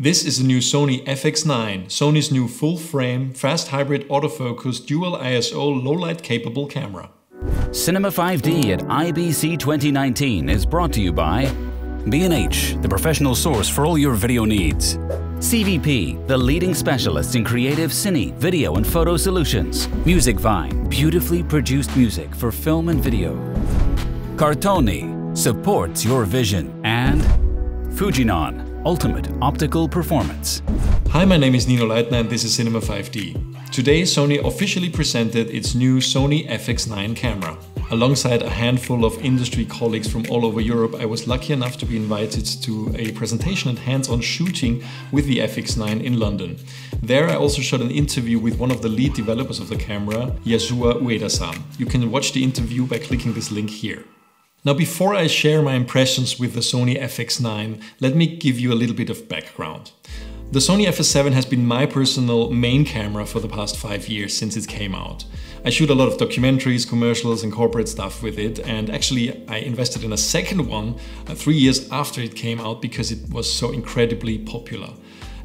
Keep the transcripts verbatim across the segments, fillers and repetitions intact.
This is the new Sony F X nine, Sony's new full-frame, fast hybrid autofocus dual I S O low-light capable camera. Cinema five D at I B C twenty nineteen is brought to you by B and H, the professional source for all your video needs. C V P, the leading specialists in creative cine, video and photo solutions. Music Vine, beautifully produced music for film and video. Cartoni, supports your vision. And Fujinon, ultimate optical performance. Hi, my name is Nino Leitner and this is Cinema five D. Today, Sony officially presented its new Sony F X nine camera. Alongside a handful of industry colleagues from all over Europe, I was lucky enough to be invited to a presentation and hands-on shooting with the F X nine in London. There I also shot an interview with one of the lead developers of the camera, Yasuo Ueda-san. You can watch the interview by clicking this link here. Now, before I share my impressions with the Sony F X nine, let me give you a little bit of background. The Sony F S seven has been my personal main camera for the past five years since it came out. I shoot a lot of documentaries, commercials and corporate stuff with it, and actually I invested in a second one uh, three years after it came out because it was so incredibly popular.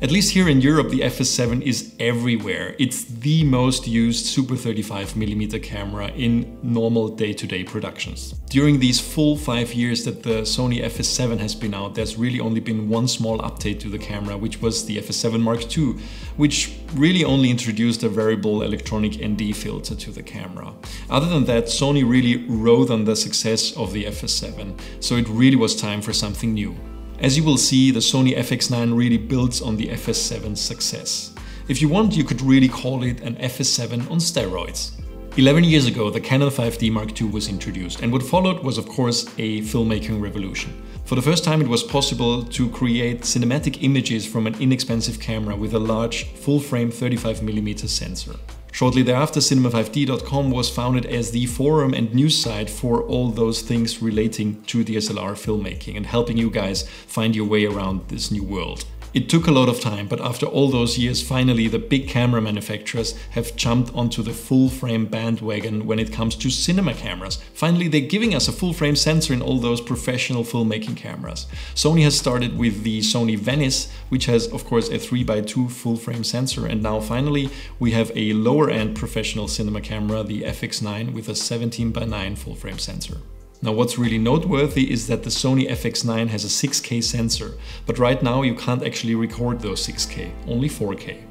At least here in Europe, the F S seven is everywhere. It's the most used super thirty-five millimeter camera in normal day-to-day productions. During these full five years that the Sony F S seven has been out, there's really only been one small update to the camera, which was the F S seven Mark two, which really only introduced a variable electronic N D filter to the camera. Other than that, Sony really rode on the success of the F S seven, so it really was time for something new. As you will see, the Sony F X nine really builds on the F S seven's success. If you want, you could really call it an F S seven on steroids. eleven years ago, the Canon five D Mark two was introduced, and what followed was, of course, a filmmaking revolution. For the first time, it was possible to create cinematic images from an inexpensive camera with a large, full-frame thirty-five millimeter sensor. Shortly thereafter, Cinema five D dot com was founded as the forum and news site for all those things relating to D S L R filmmaking and helping you guys find your way around this new world. It took a lot of time, but after all those years, finally the big camera manufacturers have jumped onto the full-frame bandwagon when it comes to cinema cameras. Finally, they're giving us a full-frame sensor in all those professional filmmaking cameras. Sony has started with the Sony Venice, which has, of course, a three by two full-frame sensor. And now finally, we have a lower-end professional cinema camera, the F X nine, with a seventeen by nine full-frame sensor. Now, what's really noteworthy is that the Sony F X nine has a six K sensor, but right now you can't actually record those six K, only four K.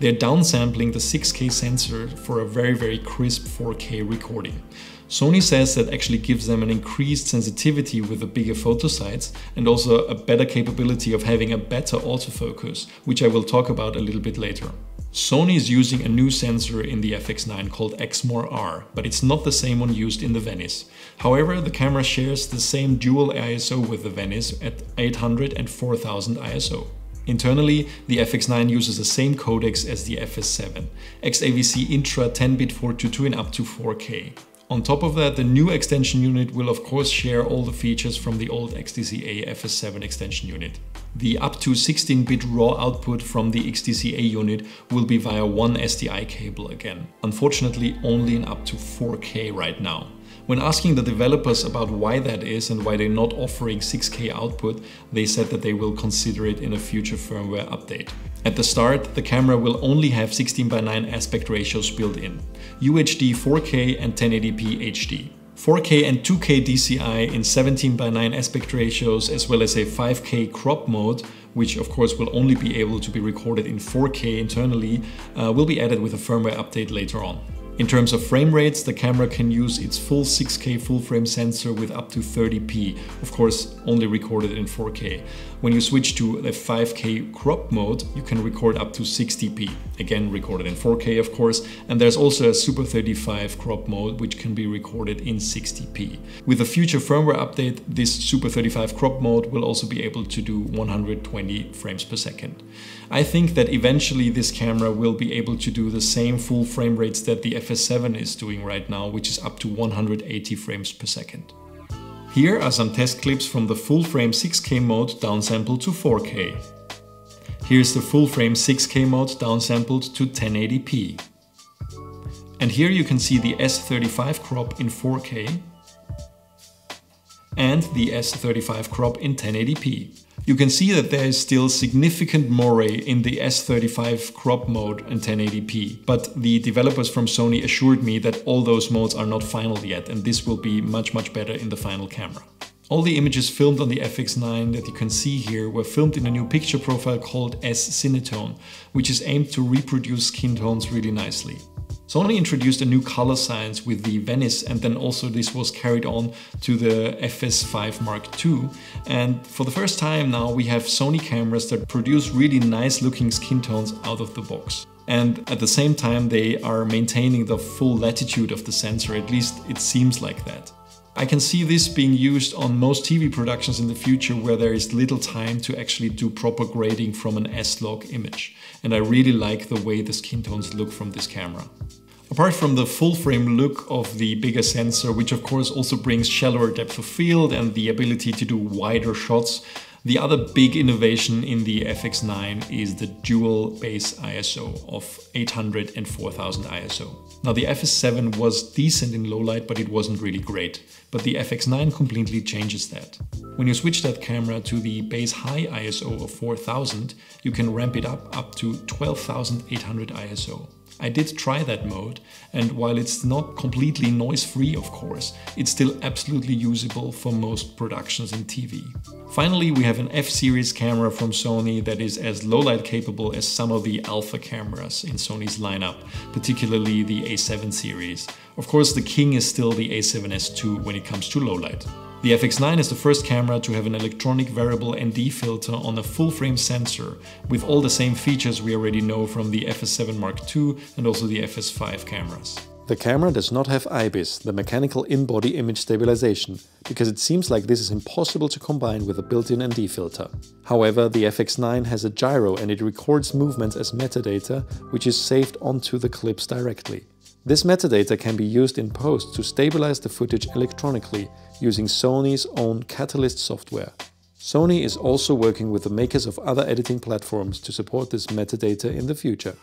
They're downsampling the six K sensor for a very, very crisp four K recording. Sony says that actually gives them an increased sensitivity with the bigger photo size and also a better capability of having a better autofocus, which I will talk about a little bit later. Sony is using a new sensor in the F X nine called Exmor R, but it's not the same one used in the Venice. However, the camera shares the same dual I S O with the Venice at eight hundred and four thousand I S O. Internally, the F X nine uses the same codecs as the F S seven, X A V C Intra ten bit four twenty-two in up to four K. On top of that, the new extension unit will of course share all the features from the old X D C A F S seven extension unit. The up to sixteen bit raw output from the X D C A unit will be via one S D I cable again. Unfortunately, only in up to four K right now. When asking the developers about why that is and why they're not offering six K output, they said that they will consider it in a future firmware update. At the start, the camera will only have sixteen by nine aspect ratios built in, U H D four K and ten eighty p H D. four K and two K D C I in seventeen by nine aspect ratios, as well as a five K crop mode, which of course will only be able to be recorded in four K internally, uh, will be added with a firmware update later on. In terms of frame rates, the camera can use its full six K full-frame sensor with up to thirty p, of course only recorded in four K. When you switch to the five K crop mode, you can record up to sixty p, again recorded in four K of course, and there's also a Super thirty-five crop mode which can be recorded in sixty p. With a future firmware update, this Super thirty-five crop mode will also be able to do one hundred twenty frames per second. I think that eventually this camera will be able to do the same full frame rates that the F S seven is doing right now, which is up to one hundred eighty frames per second. Here are some test clips from the full-frame six K mode downsampled to four K. Here's the full-frame six K mode downsampled to ten eighty p. And here you can see the S thirty-five crop in four K and the S thirty-five crop in ten eighty p. you can see that there is still significant moire in the S thirty-five crop mode and ten eighty p, but the developers from Sony assured me that all those modes are not final yet, and this will be much much better in the final camera. All the images filmed on the F X nine that you can see here were filmed in a new picture profile called S-Cinetone, which is aimed to reproduce skin tones really nicely. Sony introduced a new color science with the Venice, and then also this was carried on to the F S seven Mark two. And for the first time now we have Sony cameras that produce really nice looking skin tones out of the box. And at the same time they are maintaining the full latitude of the sensor, at least it seems like that. I can see this being used on most T V productions in the future where there is little time to actually do proper grading from an S-Log image. And I really like the way the skin tones look from this camera. Apart from the full frame look of the bigger sensor, which of course also brings shallower depth of field and the ability to do wider shots, the other big innovation in the F X nine is the dual base I S O of eight hundred and four thousand I S O. Now the F S seven was decent in low light, but it wasn't really great. But the F X nine completely changes that. When you switch that camera to the base high I S O of four thousand, you can ramp it up up to twelve thousand eight hundred I S O. I did try that mode, and while it's not completely noise-free, of course, it's still absolutely usable for most productions in T V. Finally, we have an F-series camera from Sony that is as low-light capable as some of the alpha cameras in Sony's lineup, particularly the A seven series. Of course, the king is still the A seven S two when it comes to low-light. The F X nine is the first camera to have an electronic variable N D filter on a full-frame sensor, with all the same features we already know from the F S seven Mark two and also the F S five cameras. The camera does not have I B I S, the mechanical in-body image stabilization, because it seems like this is impossible to combine with a built-in N D filter. However, the F X nine has a gyro and it records movements as metadata, which is saved onto the clips directly. This metadata can be used in post to stabilize the footage electronically using Sony's own Catalyst software. Sony is also working with the makers of other editing platforms to support this metadata in the future.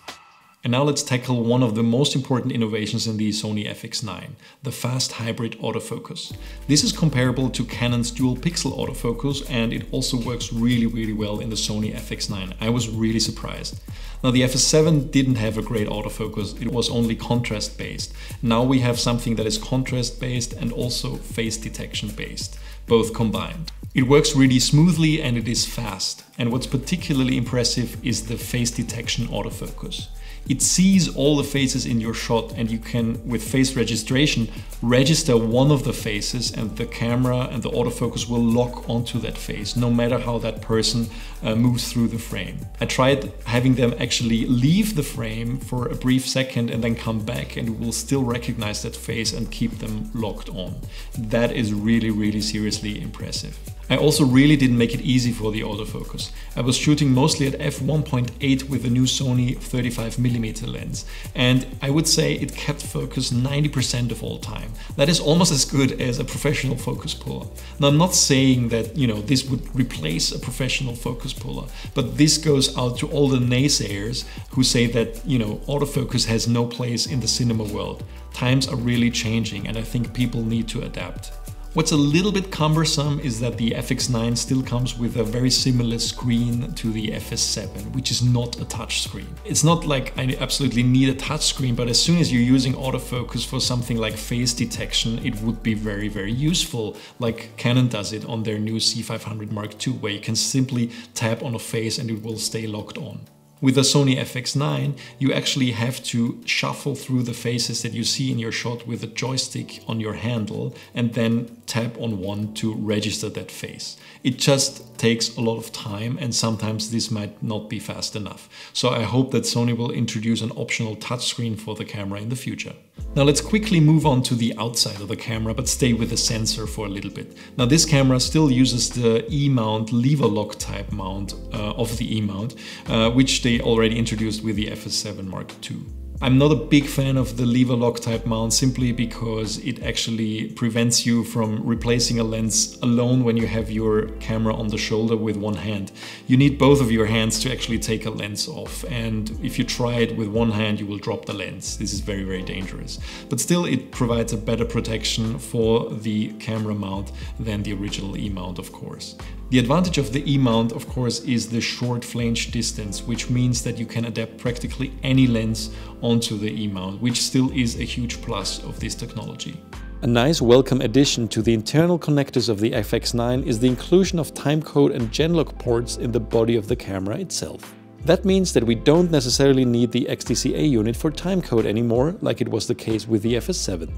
And now let's tackle one of the most important innovations in the Sony F X nine, the fast hybrid autofocus. This is comparable to Canon's dual pixel autofocus, and it also works really, really well in the Sony F X nine. I was really surprised. Now the F S seven didn't have a great autofocus, it was only contrast based. Now we have something that is contrast based and also face detection based, both combined. It works really smoothly and it is fast. And what's particularly impressive is the face detection autofocus. It sees all the faces in your shot, and you can, with face registration, register one of the faces, and the camera and the autofocus will lock onto that face, no matter how that person uh, moves through the frame. I tried having them actually leave the frame for a brief second and then come back, and it will still recognize that face and keep them locked on. That is really, really seriously impressive. I also really didn't make it easy for the autofocus. I was shooting mostly at f one point eight with the new Sony thirty-five millimeter lens, and I would say it kept focus ninety percent of all time. That is almost as good as a professional focus puller. Now I'm not saying that, you know, this would replace a professional focus puller, but this goes out to all the naysayers who say that, you know, autofocus has no place in the cinema world. Times are really changing, and I think people need to adapt. What's a little bit cumbersome is that the F X nine still comes with a very similar screen to the F S seven, which is not a touch screen. It's not like I absolutely need a touch screen, but as soon as you're using autofocus for something like face detection, it would be very, very useful, like Canon does it on their new C five hundred Mark two, where you can simply tap on a face and it will stay locked on. With the Sony F X nine, you actually have to shuffle through the faces that you see in your shot with a joystick on your handle and then tap on one to register that face. It just takes a lot of time, and sometimes this might not be fast enough. So I hope that Sony will introduce an optional touchscreen for the camera in the future. Now let's quickly move on to the outside of the camera, but stay with the sensor for a little bit. Now this camera still uses the E-mount lever lock type mount uh, of the E-mount, uh, which they already introduced with the F S seven Mark two. I'm not a big fan of the lever lock type mount simply because it actually prevents you from replacing a lens alone when you have your camera on the shoulder with one hand. You need both of your hands to actually take a lens off, and if you try it with one hand you will drop the lens. This is very, very dangerous. But still it provides a better protection for the camera mount than the original E-mount, of course. The advantage of the E-mount, of course, is the short flange distance, which means that you can adapt practically any lens onto the E-mount, which still is a huge plus of this technology. A nice welcome addition to the internal connectors of the F X nine is the inclusion of timecode and Genlock ports in the body of the camera itself. That means that we don't necessarily need the X D C A unit for timecode anymore, like it was the case with the F S seven.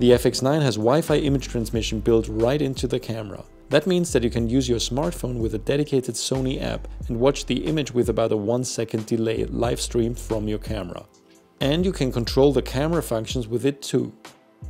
The F X nine has Wi-Fi image transmission built right into the camera. That means that you can use your smartphone with a dedicated Sony app and watch the image with about a one second delay live stream from your camera. And you can control the camera functions with it too.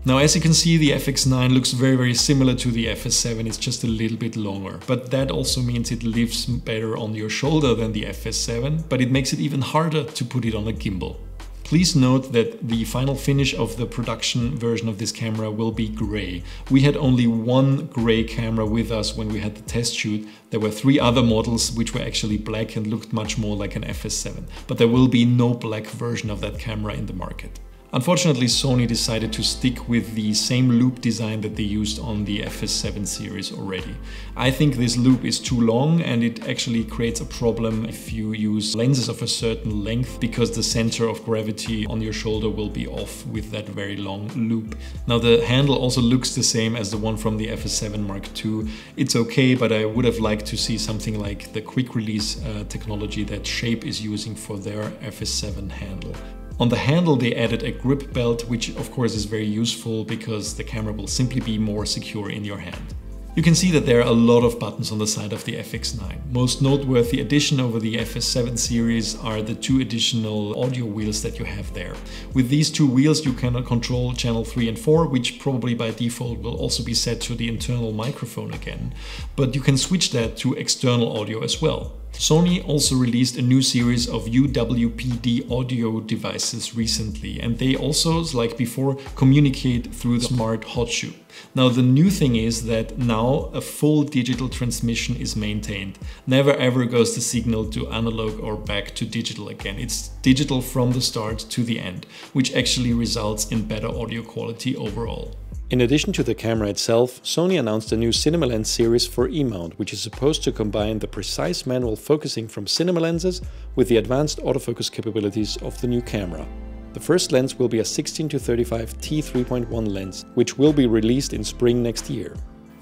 Now, as you can see, the F X nine looks very, very similar to the F S seven, it's just a little bit longer. But that also means it lives better on your shoulder than the F S seven, but it makes it even harder to put it on a gimbal. Please note that the final finish of the production version of this camera will be grey. We had only one grey camera with us when we had the test shoot. There were three other models which were actually black and looked much more like an F S seven, but there will be no black version of that camera in the market. Unfortunately, Sony decided to stick with the same loop design that they used on the F S seven series already. I think this loop is too long and it actually creates a problem if you use lenses of a certain length, because the center of gravity on your shoulder will be off with that very long loop. Now, the handle also looks the same as the one from the F S seven Mark two. It's okay, but I would have liked to see something like the quick release uh, technology that Shape is using for their F S seven handle. On the handle they added a grip belt, which of course is very useful because the camera will simply be more secure in your hand. You can see that there are a lot of buttons on the side of the F X nine. Most noteworthy addition over the F S seven series are the two additional audio wheels that you have there. With these two wheels you can control channel three and four, which probably by default will also be set to the internal microphone again, but you can switch that to external audio as well. Sony also released a new series of U W P D audio devices recently, and they also, like before, communicate through the smart hot shoe. Now, the new thing is that now a full digital transmission is maintained. Never ever goes the signal to analog or back to digital again. It's digital from the start to the end, which actually results in better audio quality overall. In addition to the camera itself, Sony announced a new cinema lens series for E-mount, which is supposed to combine the precise manual focusing from cinema lenses with the advanced autofocus capabilities of the new camera. The first lens will be a sixteen to thirty-five T three point one lens, which will be released in spring next year.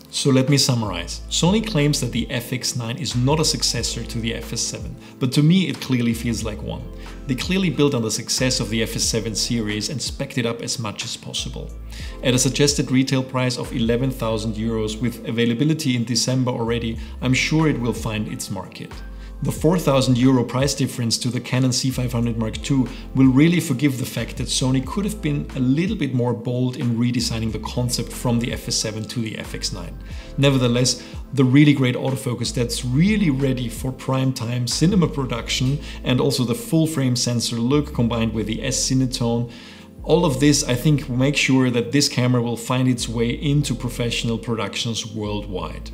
So let me summarize. Sony claims that the F X nine is not a successor to the F S seven, but to me it clearly feels like one. They clearly built on the success of the F S seven series and spec'd it up as much as possible. At a suggested retail price of eleven thousand euros with availability in December already, I'm sure it will find its market. The four thousand euro price difference to the Canon C five hundred Mark two will really forgive the fact that Sony could have been a little bit more bold in redesigning the concept from the F S seven to the F X nine. Nevertheless, the really great autofocus that's really ready for prime time cinema production, and also the full frame sensor look combined with the S-Cinetone, all of this, I think, will make sure that this camera will find its way into professional productions worldwide.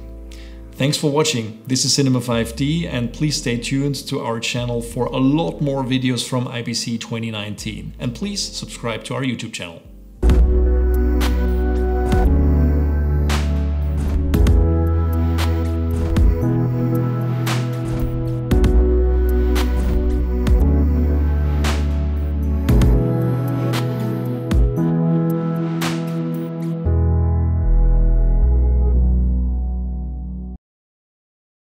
Thanks for watching. This is Cinema five D, and please stay tuned to our channel for a lot more videos from I B C twenty nineteen. And please subscribe to our YouTube channel.